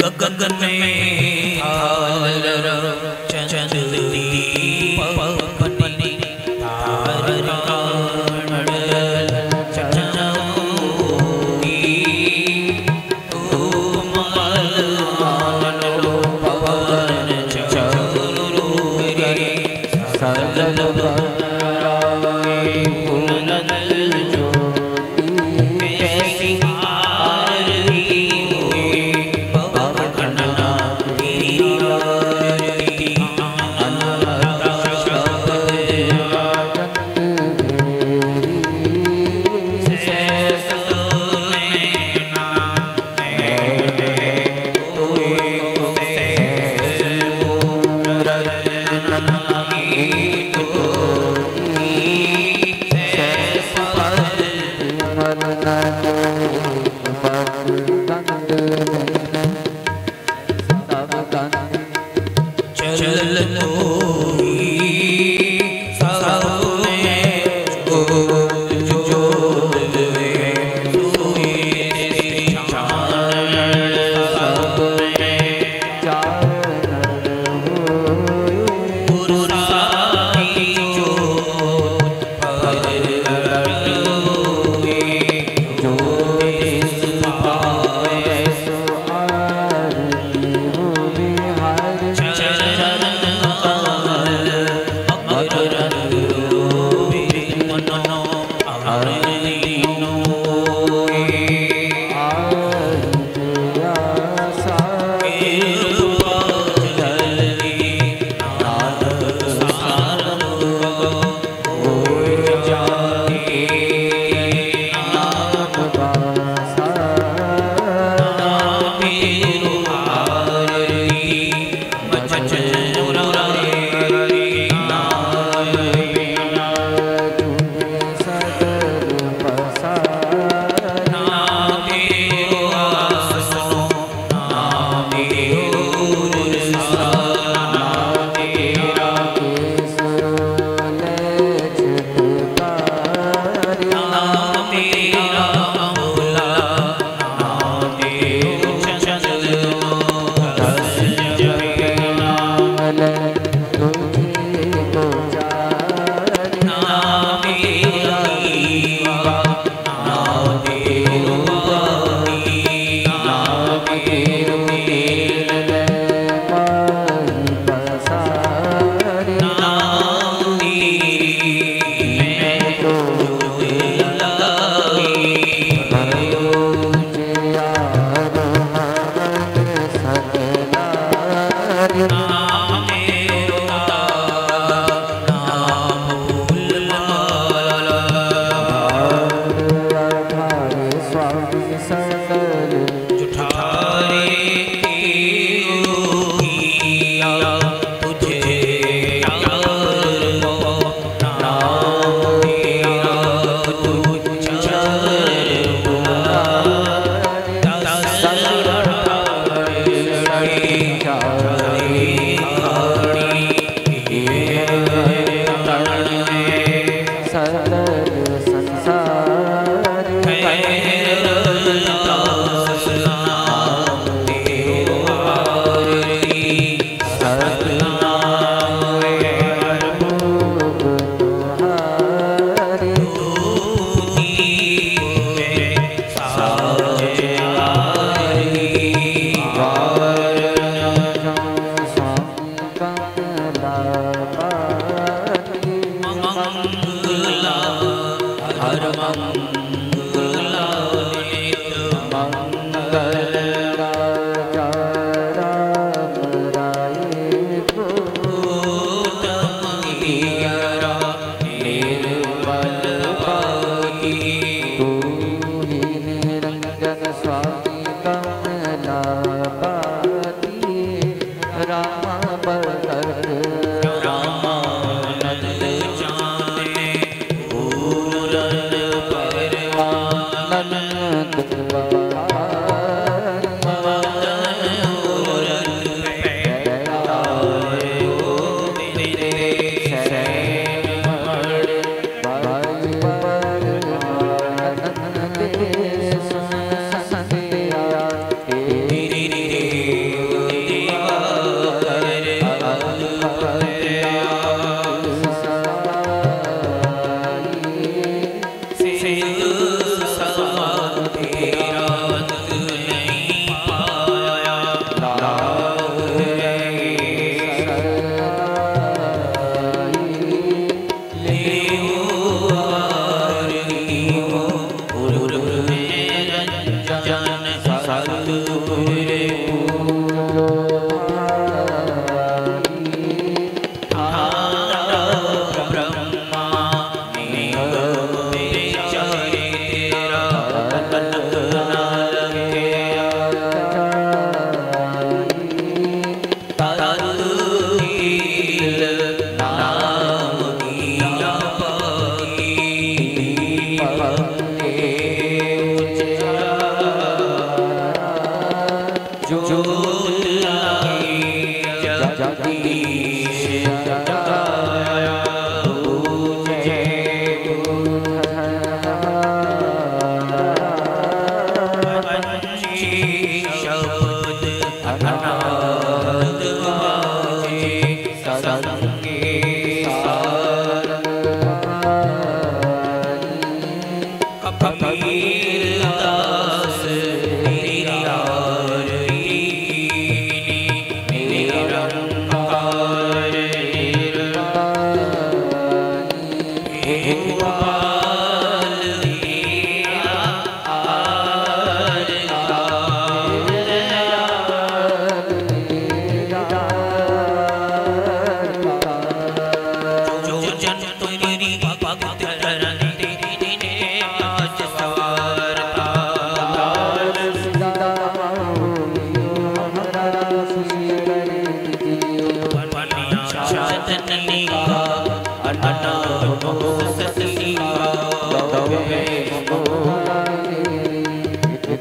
गगन में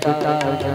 पिता जन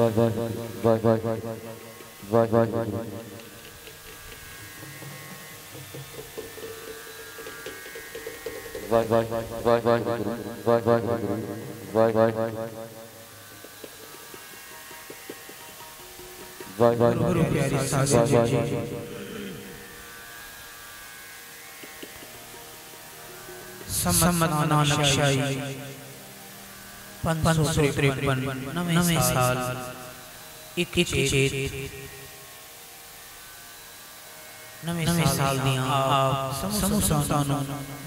वाह 553 नवे साल एक चेत नवे साल दिया आप समूह संस्थानों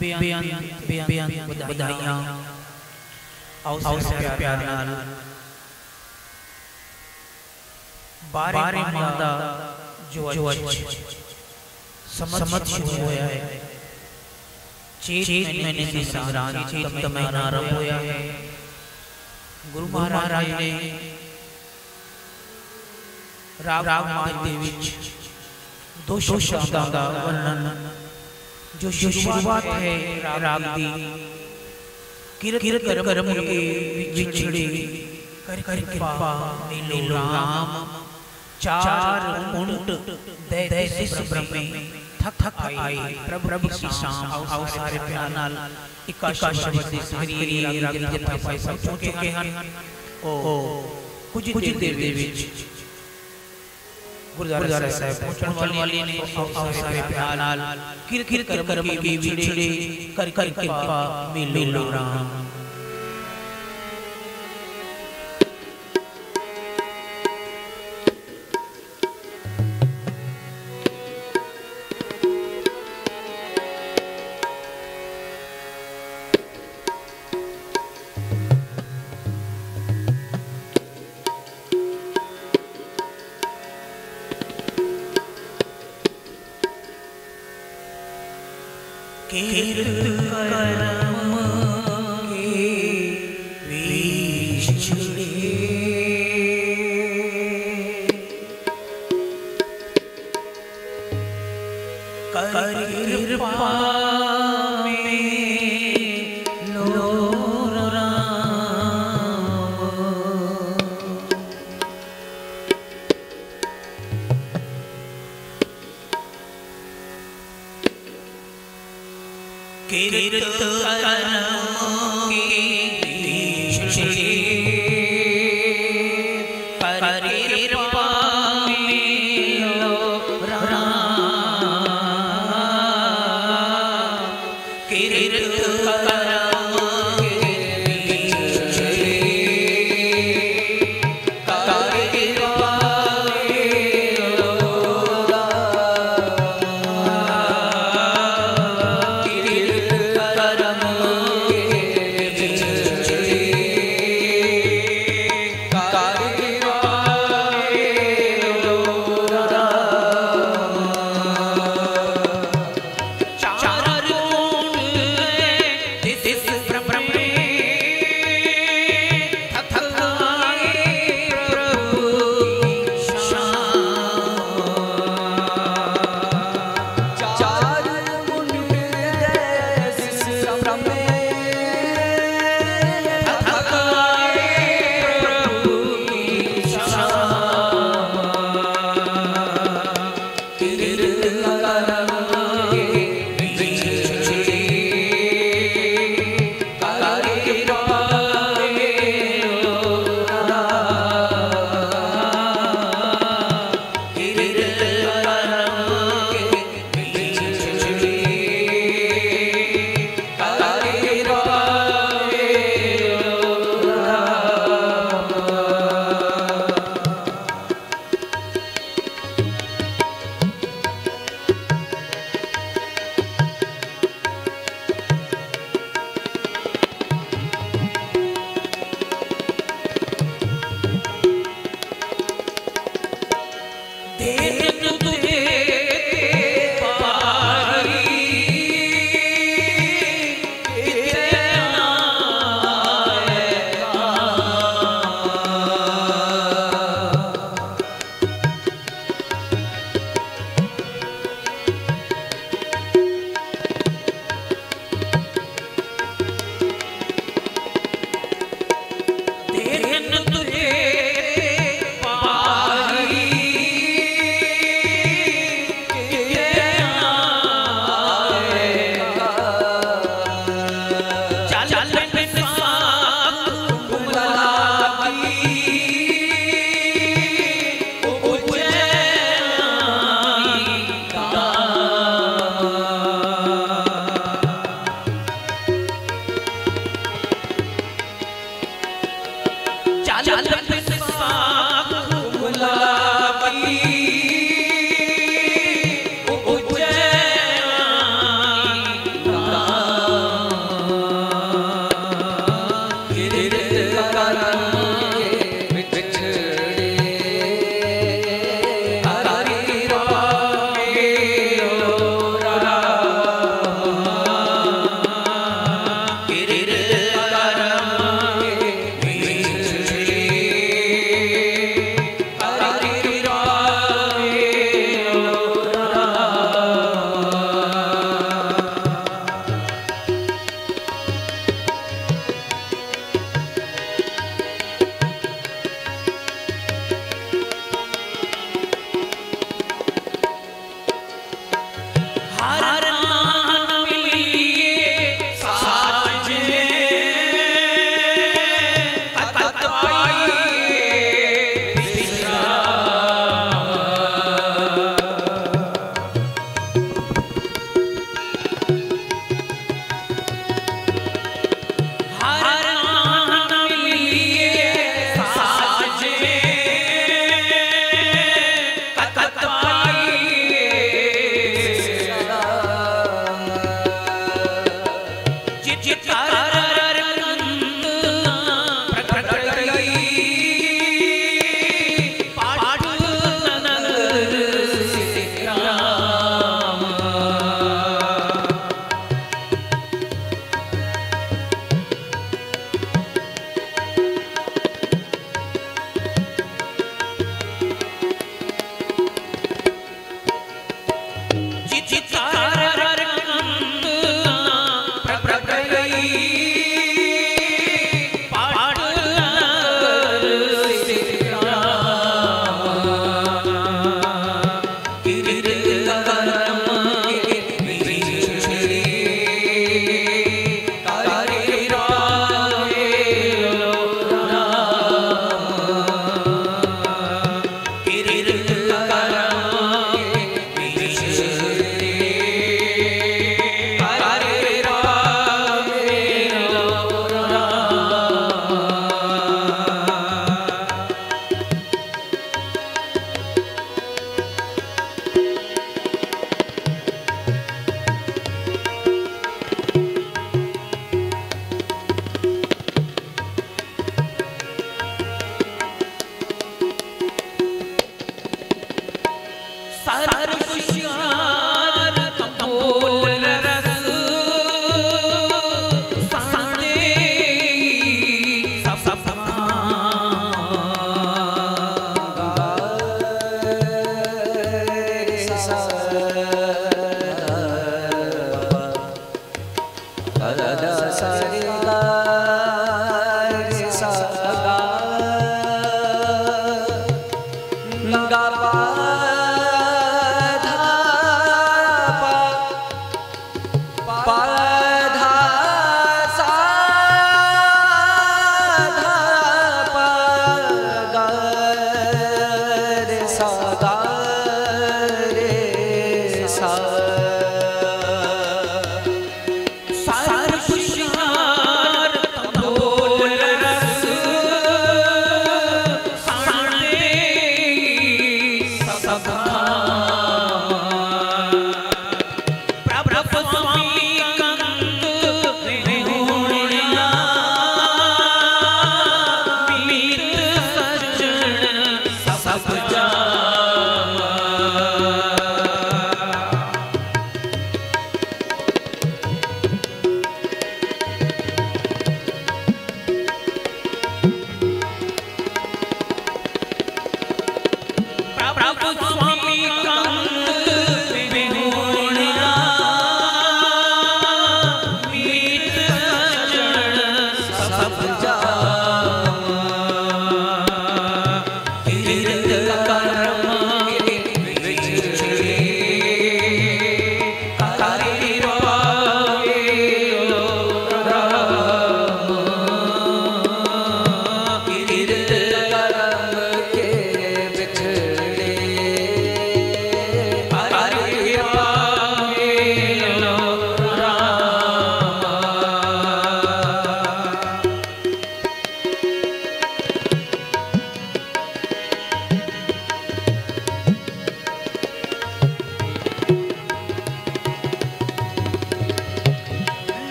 बेअंत बेअंत बधाइयां आओ से प्यार नाल बारे मादा जो आज समझ शुरू होया है चेत मैंने से संग्राम चेत तब महीना आरंभ होया है। गुरु महाराज ने राग मार्ग दे विच दो शब्दां दा वर्णन जो शुरुआत है राग दी किरत कर्म के विछड़े कर कृपा मिलो राम चार उंट दे सिस ब्रह्मे थक थक आए प्रभु की शाम आओ सारे प्यार नाल इकाशा शब्द दे सारी राग दी जथा पाई सब चुके हन। ओ कुछ देर दे विच गुरुद्वारा साहिब पहुंचण वाले ने आओ सारे प्यार नाल किरकिर कर्म के विछड़े कर कर कृपा मिलो राम।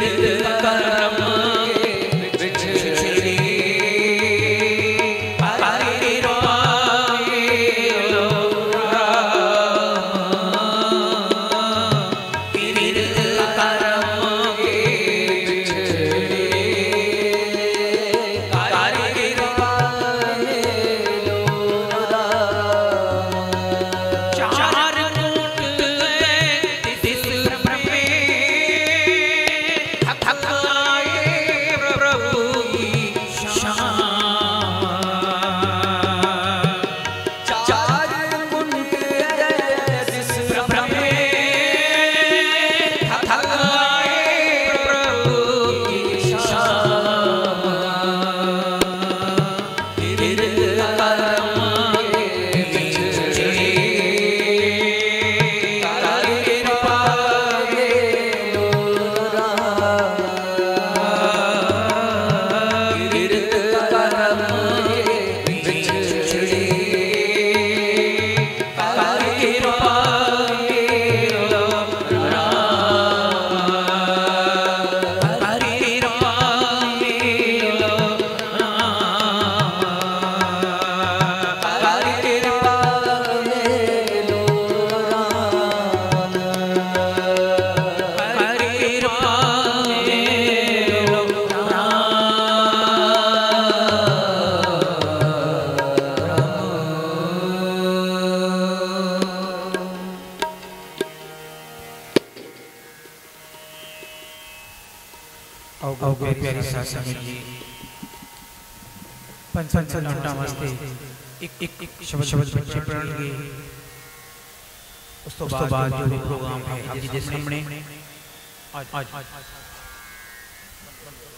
आज